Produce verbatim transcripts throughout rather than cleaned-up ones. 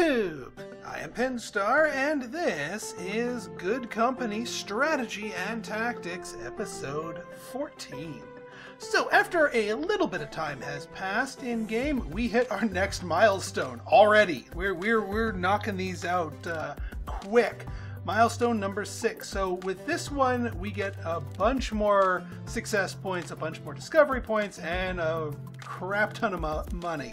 YouTube! I am Pinstar, and this is Good Company Strategy and Tactics, Episode fourteen. So after a little bit of time has passed in-game, we hit our next milestone already. We're, we're, we're knocking these out uh, quick. Milestone number six. So with this one, we get a bunch more success points, a bunch more discovery points, and a crap ton of mo- money.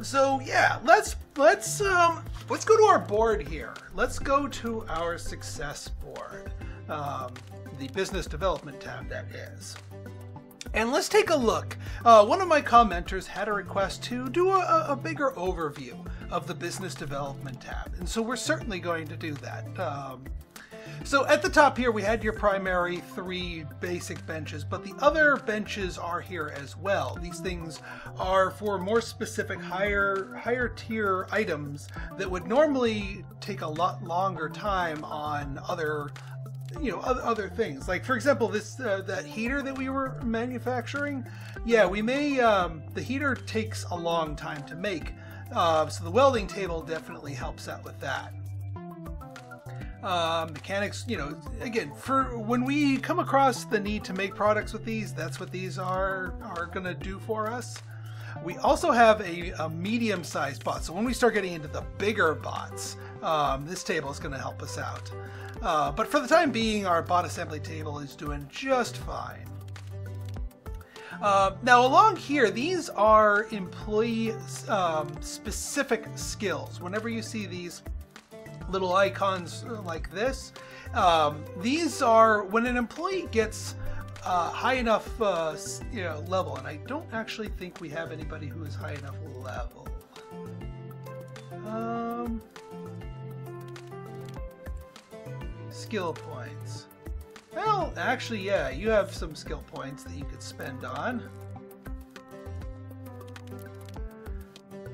So yeah, let's let's um let's go to our board here. Let's go to our success board, um, the business development tab that is, and let's take a look. Uh, one of my commenters had a request to do a, a bigger overview of the business development tab, and so we're certainly going to do that. Um, So at the top here, we had your primary three basic benches, but the other benches are here as well. These things are for more specific, higher, higher tier items that would normally take a lot longer time on other, you know, other, other things. Like, for example, this uh, that heater that we were manufacturing. Yeah, we may, um, the heater takes a long time to make. Uh, so the welding table definitely helps out with that. Uh, mechanics, you know, again, for when we come across the need to make products with these, that's what these are are gonna do for us. We also have a, a medium-sized bot, so when we start getting into the bigger bots, um, this table is gonna help us out. Uh, but for the time being, our bot assembly table is doing just fine. Uh, now along here, these are employee um, specific skills. Whenever you see these little icons like this, um, these are when an employee gets uh, high enough uh, you know, level, and I don't actually think we have anybody who is high enough level. Um, skill points. Well, actually, yeah, you have some skill points that you could spend on.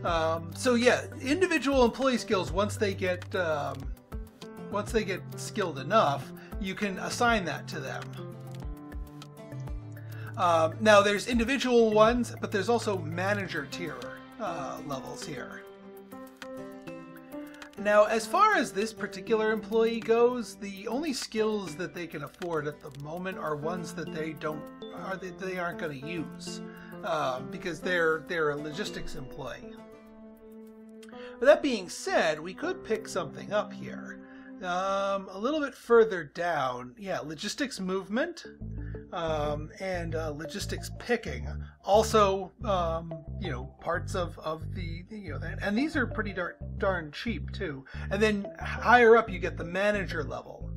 Um, so yeah, individual employee skills, once they get um, once they get skilled enough, you can assign that to them. Um, now there's individual ones, but there's also manager tier uh, levels here. Now, as far as this particular employee goes, the only skills that they can afford at the moment are ones that they don't are that they aren't going to use. Um, because they're they're a logistics employee. But that being said, we could pick something up here. Um, a little bit further down, yeah, logistics movement um, and uh, logistics picking. Also, um, you know, parts of of the you know, that, and these are pretty darn darn cheap too. And then higher up, you get the manager level.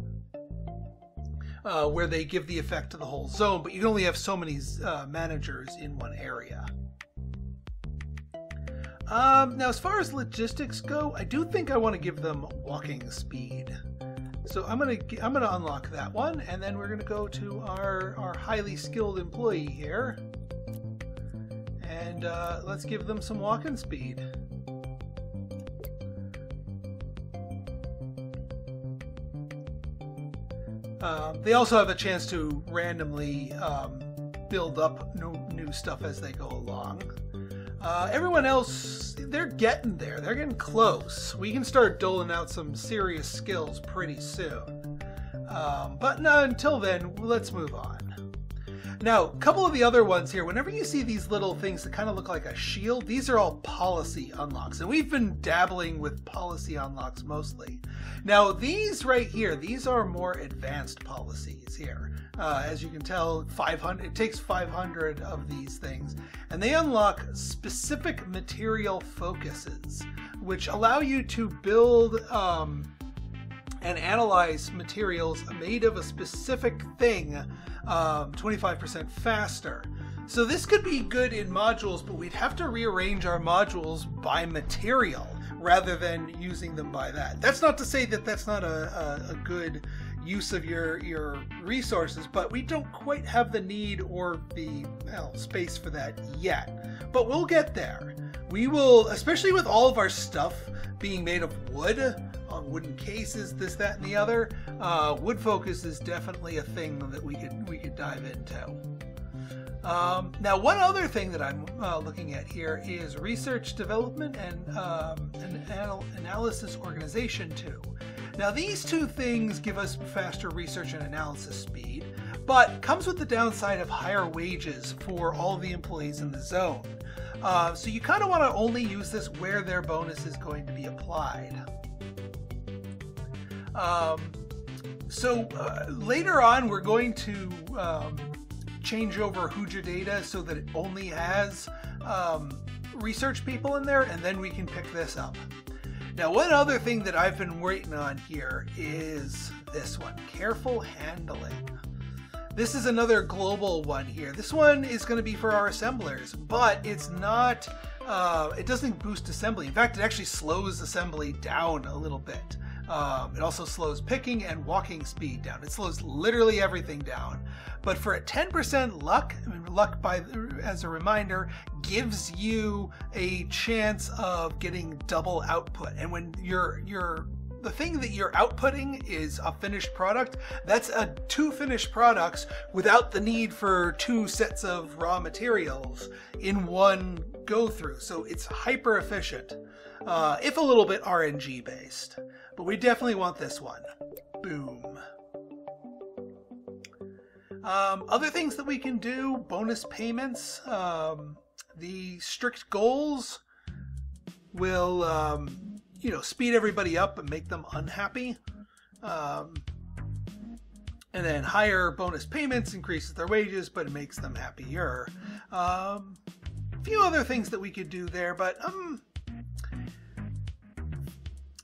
Uh, where they give the effect to the whole zone, but you can only have so many uh, managers in one area. Um, now, as far as logistics go, I do think I want to give them walking speed. So I'm gonna I'm gonna unlock that one, and then we're gonna go to our our highly skilled employee here, and uh, let's give them some walking speed. Um, they also have a chance to randomly um, build up new, new stuff as they go along. Uh, everyone else, they're getting there. They're getting close. We can start doling out some serious skills pretty soon. Um, but no, until then, let's move on. Now, a couple of the other ones here, whenever you see these little things that kind of look like a shield, these are all policy unlocks. And we've been dabbling with policy unlocks mostly. Now, these right here, these are more advanced policies here. Uh, as you can tell, five hundred, it takes five hundred of these things. And they unlock specific material focuses, which allow you to build um, and analyze materials made of a specific thing twenty-five percent um, faster. So this could be good in modules, but we'd have to rearrange our modules by material rather than using them by that. That's not to say that that's not a, a, a good use of your, your resources, but we don't quite have the need or the well, space for that yet. But we'll get there. We will, especially with all of our stuff being made of wood, on wooden cases, this, that, and the other, uh, wood focus is definitely a thing that we could we could dive into. Um, now, one other thing that I'm uh, looking at here is research development and um, an anal analysis organization too. Now, these two things give us faster research and analysis speed, but comes with the downside of higher wages for all the employees in the zone. Uh, so you kind of want to only use this where their bonus is going to be applied. Um, so uh, later on, we're going to um, change over Hoja data so that it only has um, research people in there, and then we can pick this up. Now, one other thing that I've been waiting on here is this one, careful handling. This is another global one here. This one is going to be for our assemblers, but it's not, uh, it doesn't boost assembly. In fact, it actually slows assembly down a little bit. Um, it also slows picking and walking speed down. It slows literally everything down. But for a ten percent luck, luck by, as a reminder, gives you a chance of getting double output. And when you're, you're, the thing that you're outputting is a finished product, that's a two finished products without the need for two sets of raw materials in one go through. So it's hyper efficient, uh, if a little bit R N G based. But we definitely want this one. Boom. Um, other things that we can do, bonus payments. Um, the strict goals will, um, you know, speed everybody up and make them unhappy. Um, and then higher bonus payments increases their wages, but it makes them happier. Um, a few other things that we could do there, but um.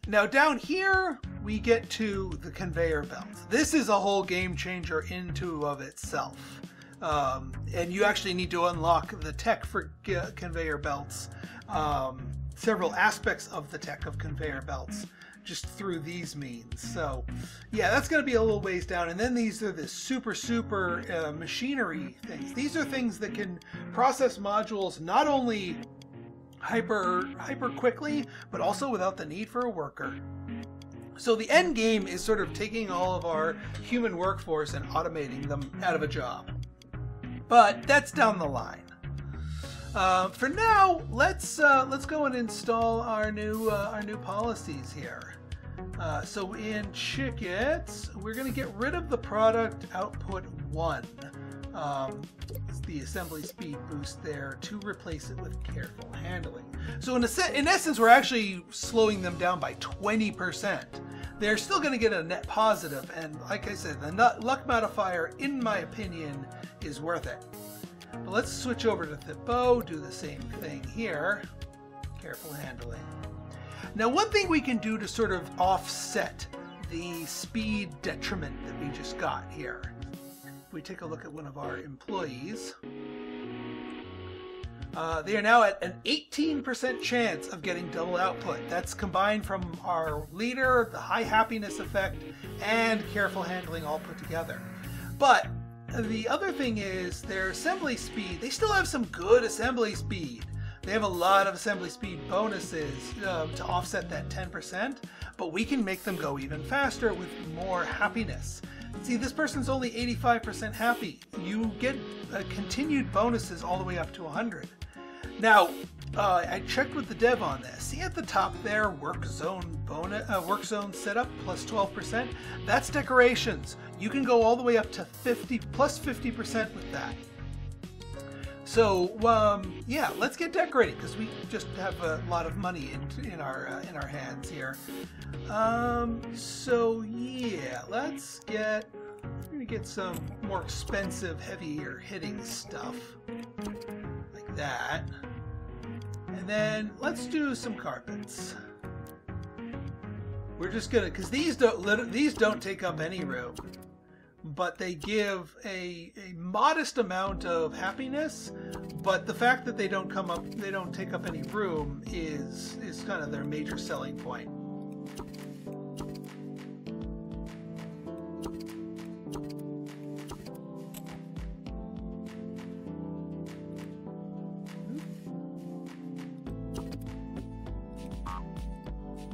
Now down here, we get to the conveyor belt. This is a whole game changer into of itself. Um, and you actually need to unlock the tech for uh, conveyor belts, um, several aspects of the tech of conveyor belts, just through these means. So yeah, that's gonna be a little ways down. And then these are the super, super uh, machinery things. These are things that can process modules not only hyper hyper quickly, but also without the need for a worker. So the end game is sort of taking all of our human workforce and automating them out of a job. But that's down the line. Uh, for now, let's uh, let's go and install our new uh, our new policies here. Uh, so in Chick-Its, we're going to get rid of the product output one, um, the assembly speed boost there, to replace it with careful handling. So in, a se in essence, we're actually slowing them down by twenty percent. They're still going to get a net positive, and like I said, the nut luck modifier, in my opinion, is worth it. But let's switch over to Thippo, do the same thing here, careful handling. Now, one thing we can do to sort of offset the speed detriment that we just got here, if we take a look at one of our employees, uh, they are now at an eighteen percent chance of getting double output. That's combined from our leader, the high happiness effect, and careful handling all put together. But the other thing is their assembly speed. They still have some good assembly speed. They have a lot of assembly speed bonuses uh, to offset that ten percent, but we can make them go even faster with more happiness. See, this person's only eighty-five percent happy. You get uh, continued bonuses all the way up to one hundred. Now, uh, I checked with the dev on this. See at the top there, work zone bonus, uh, work zone setup plus twelve percent. That's decorations. You can go all the way up to fifty plus fifty percent with that. So um, yeah, let's get decorated because we just have a lot of money in, in our uh, in our hands here. Um, so yeah, let's get we're gonna get some more expensive, heavier hitting stuff like that, and then let's do some carpets. We're just gonna because these don't these don't take up any room, but they give a, a modest amount of happiness, but the fact that they don't come up, they don't take up any room is, is kind of their major selling point.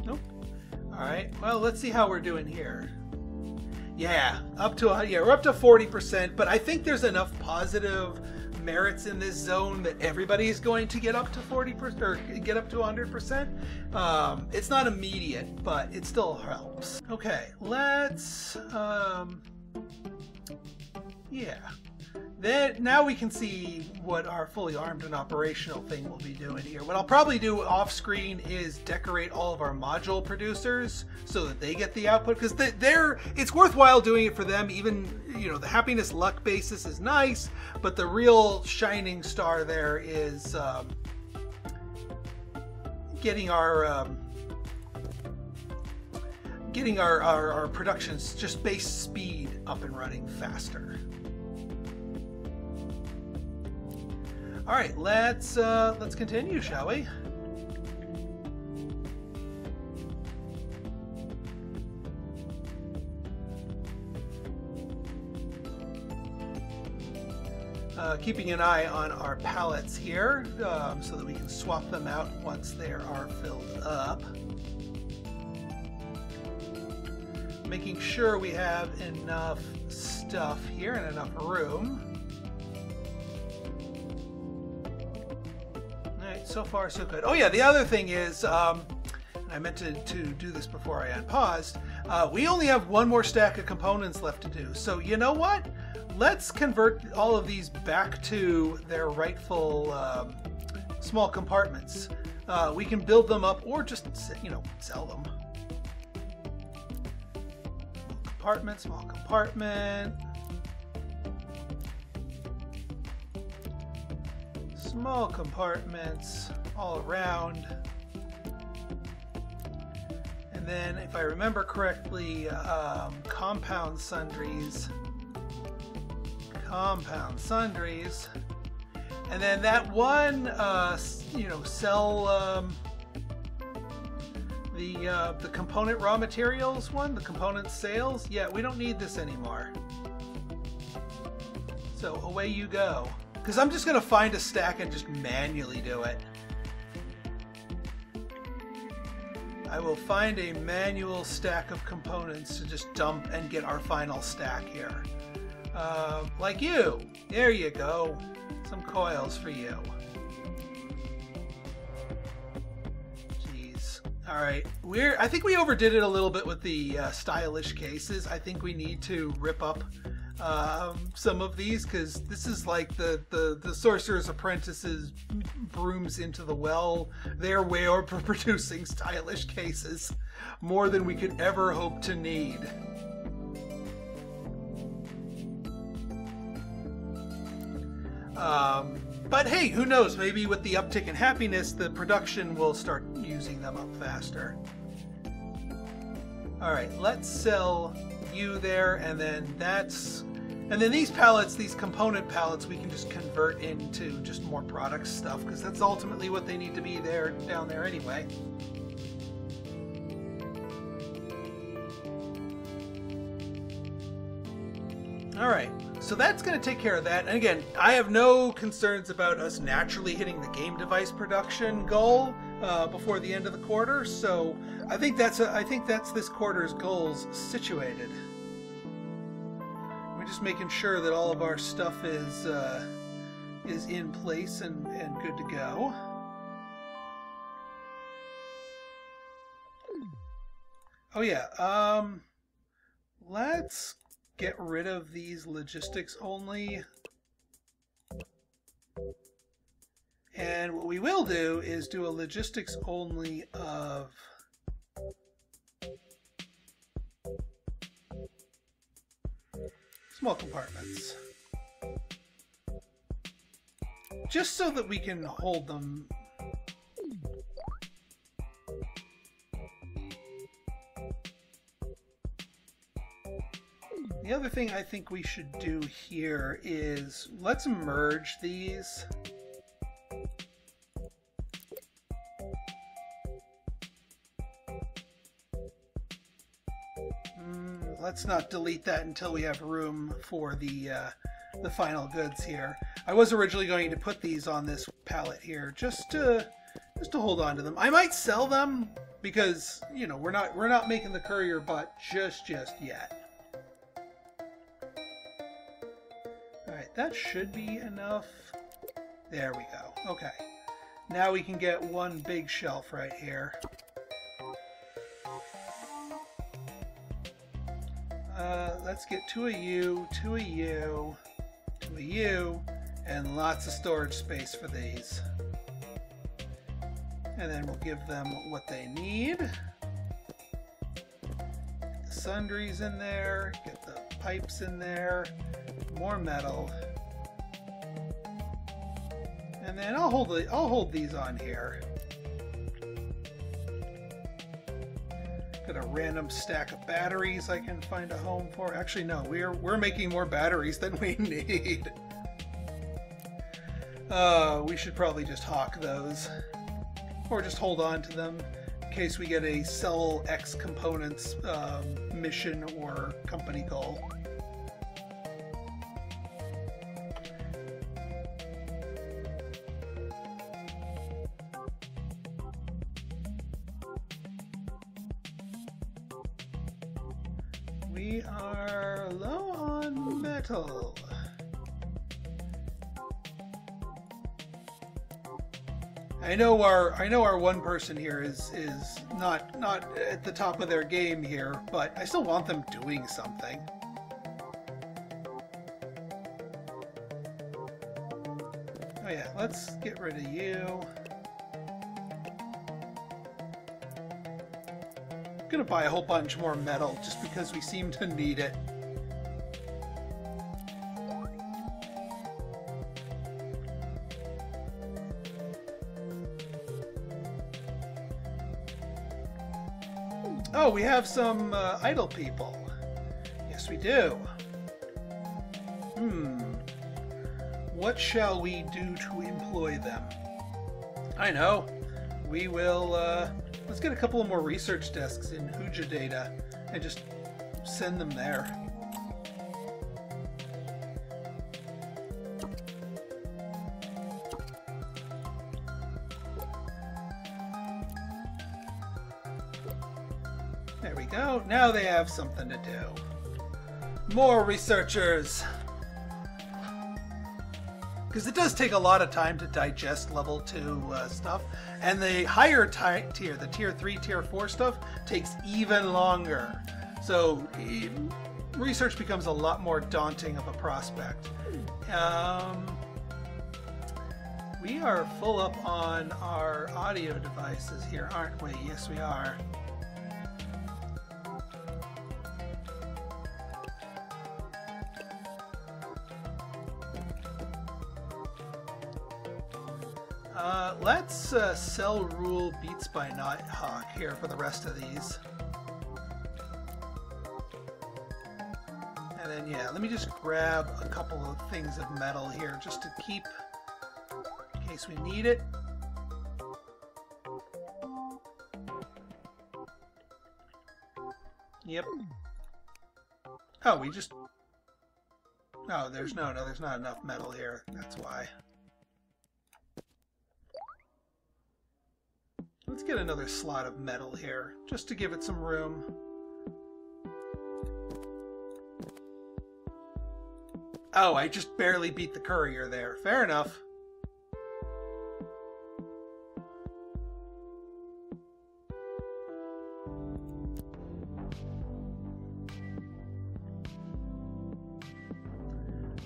Nope. All right, well, let's see how we're doing here. Yeah, up to yeah, we're up to forty percent, but I think there's enough positive merits in this zone that everybody's going to get up to forty percent or get up to one hundred percent. Um, it's not immediate, but it still helps. Okay, let's, um, yeah. Then, now we can see what our fully armed and operational thing will be doing here. What I'll probably do off screen is decorate all of our module producers so that they get the output, because they're, it's worthwhile doing it for them. Even, you know, the happiness luck basis is nice, but the real shining star there is um, getting our... Um, getting our, our, our productions just base speed up and running faster. All right, let's uh, let's continue, shall we? Uh, keeping an eye on our pallets here, um, so that we can swap them out once they are filled up. Making sure we have enough stuff here and enough room. So far, so good. Oh yeah, the other thing is, um, and I meant to, to do this before I unpaused, uh, we only have one more stack of components left to do. So you know what? Let's convert all of these back to their rightful um, small compartments. Uh, we can build them up or just, you know, sell them. Compartment, small compartment. Small compartments all around. And then, if I remember correctly, um, compound sundries. Compound sundries. And then that one, uh, you know, sell um, the, uh, the component raw materials one, the component sales. Yeah, we don't need this anymore. So away you go. Because I'm just going to find a stack and just manually do it. I will find a manual stack of components to just dump and get our final stack here. Uh, like you. There you go. Some coils for you. Jeez. All right. We're, I think we overdid it a little bit with the uh, stylish cases. I think we need to rip up Um, some of these, because this is like the, the, the Sorcerer's Apprentice's brooms into the well. They're way over producing stylish cases, more than we could ever hope to need. Um, but hey, who knows? Maybe with the uptick in happiness, the production will start using them up faster. All right, let's sell you there, and then that's, and then these pallets, these component pallets, we can just convert into just more product stuff, because that's ultimately what they need to be there, down there anyway. All right, so that's going to take care of that. And again, I have no concerns about us naturally hitting the game device production goal uh, before the end of the quarter. So I think that's a, I think that's this quarter's goals situated. We're just making sure that all of our stuff is uh, is in place and, and good to go. Oh yeah, um, let's get rid of these logistics only. And what we will do is do a logistics only of small compartments. Just so that we can hold them. The other thing I think we should do here is let's merge these. Mm, let's not delete that until we have room for the, uh, the final goods here. I was originally going to put these on this pallet here just to, just to hold on to them. I might sell them because, you know, we're not, we're not making the courier bot just, just yet. That should be enough. There we go. Okay. Now we can get one big shelf right here. Uh, let's get two of you, two of you, two of you, and lots of storage space for these. And then we'll give them what they need. Get the sundries in there, get the pipes in there, more metal. And then I'll hold the, I'll hold these on here. Got a random stack of batteries I can find a home for. Actually, no, we're we're making more batteries than we need. Uh, we should probably just hawk those, or just hold on to them in case we get a sell X components um, mission or company goal. We are low on metal. I know our I know our one person here is is not not at the top of their game here, but I still want them doing something. Oh yeah, let's get rid of you. I'm gonna buy a whole bunch more metal just because we seem to need it. Oh, we have some uh, idle people. Yes, we do. Hmm. What shall we do to employ them? I know. We will, uh, let's get a couple of more research desks in Hoja data and just send them there. There we go. Now they have something to do. More researchers! Because it does take a lot of time to digest level two uh, stuff. And the higher tier, the tier three, tier four stuff, takes even longer. So research becomes a lot more daunting of a prospect. Um, we are full up on our audio devices here, aren't we? Yes, we are. Uh, let's uh, sell rule beats by Nighthawk here for the rest of these. And then, yeah, let me just grab a couple of things of metal here just to keep in case we need it. Yep. Oh, we just... Oh, there's no, no, there's not enough metal here. That's why. Let's get another slot of metal here, just to give it some room. Oh, I just barely beat the courier there. Fair enough.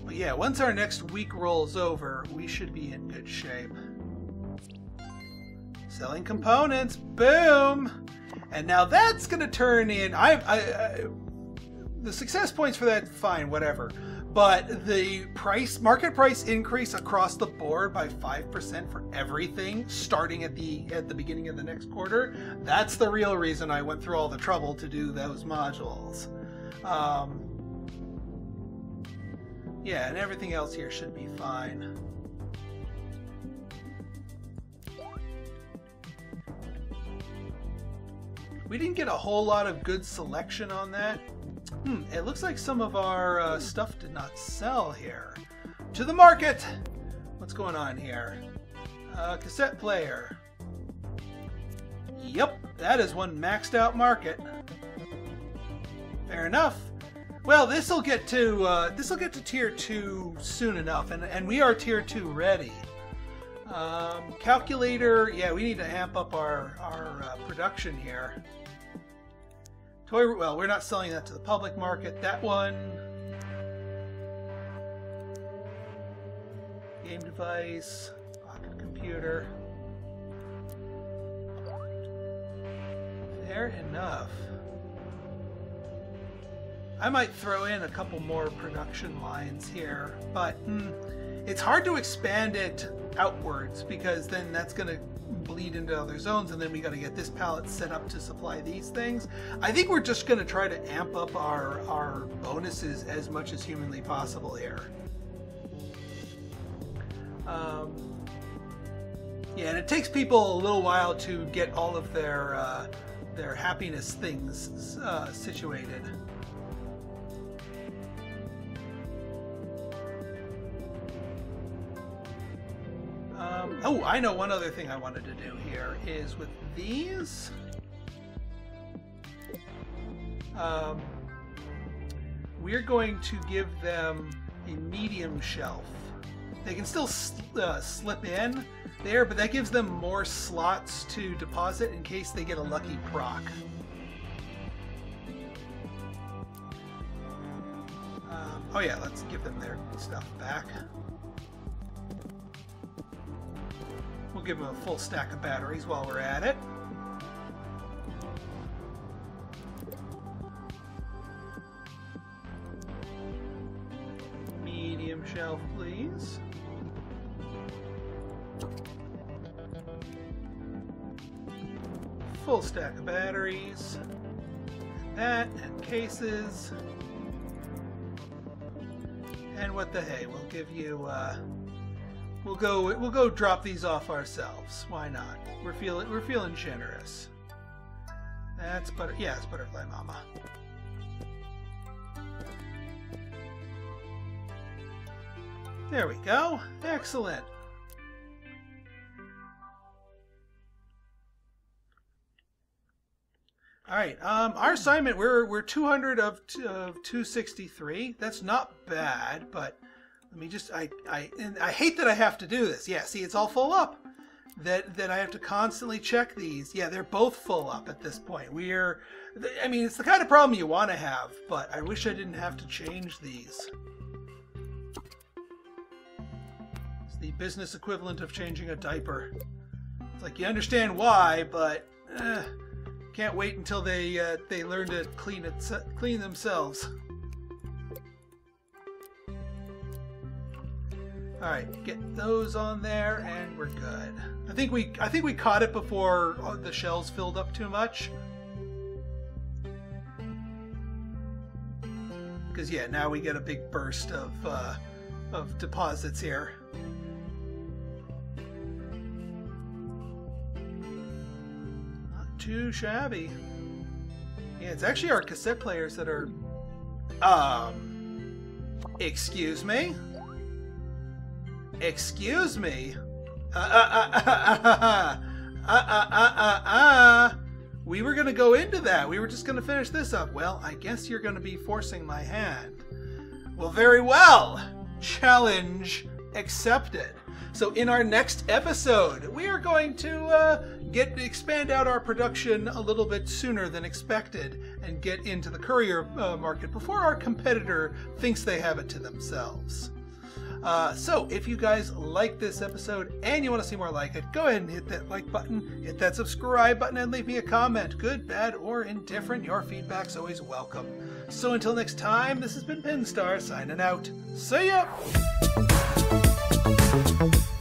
But yeah, once our next week rolls over, we should be in good shape. Selling components, boom! And now that's going to turn in. I, I, I, the success points for that, fine, whatever. But the price, market price increase across the board by five percent for everything, starting at the at the beginning of the next quarter. That's the real reason I went through all the trouble to do those modules. Um, yeah, and everything else here should be fine. We didn't get a whole lot of good selection on that. Hmm, it looks like some of our uh, stuff did not sell here. To the market! What's going on here? Uh, cassette player. Yep, that is one maxed out market. Fair enough. Well, this'll get to, uh, this'll get to tier two soon enough, and, and we are tier two ready. Um, calculator, yeah, we need to amp up our, our uh, production here. Toy, well, we're not selling that to the public market. That one. Game device, pocket computer. Fair enough. I might throw in a couple more production lines here, but mm, it's hard to expand it outwards because then that's going to bleed into other zones, and then we got to get this pallet set up to supply these things. I think we're just going to try to amp up our, our bonuses as much as humanly possible here. Um, yeah, and it takes people a little while to get all of their uh, their happiness things uh, situated. Um, oh, I know one other thing I wanted to do here is with these. Um, we're going to give them a medium shelf. They can still uh, slip in there, but that gives them more slots to deposit in case they get a lucky proc. Um, oh yeah, let's give them their stuff back. We'll give them a full stack of batteries while we're at it. Medium shelf, please. Full stack of batteries, and that, and cases, and what the hey, we'll give you, uh, we'll go, we'll go drop these off ourselves, why not? We're feeling, we're feeling generous. That's butter, yeah, it's Butterfly Mama. There we go, excellent. All right, um, our assignment, we're, we're two hundred of, of two sixty-three. That's not bad, but let me just, I, I, and I hate that I have to do this. Yeah, see, it's all full up. That, that I have to constantly check these. Yeah, they're both full up at this point. We're, I mean, it's the kind of problem you want to have, but I wish I didn't have to change these. It's the business equivalent of changing a diaper. It's like you understand why, but... Eh. Can't wait until they uh, they learn to clean it clean themselves. All right, get those on there, and we're good. I think we I think we caught it before the shells filled up too much. Because yeah, now we get a big burst of uh, of deposits here. Too shabby. Yeah, it's actually our cassette players that are... Um... Excuse me? Excuse me? Uh, uh, uh, uh, uh, uh, uh, uh, uh, uh. We were gonna go into that. We were just gonna finish this up. Well, I guess you're gonna be forcing my hand. Well, very well. Challenge accepted. So in our next episode, we are going to uh, get expand out our production a little bit sooner than expected and get into the courier uh, market before our competitor thinks they have it to themselves. Uh, so if you guys like this episode and you want to see more like it, go ahead and hit that like button, hit that subscribe button, and leave me a comment. Good, bad, or indifferent, your feedback's always welcome. So until next time, this has been Pinstar signing out. See ya! Thank you.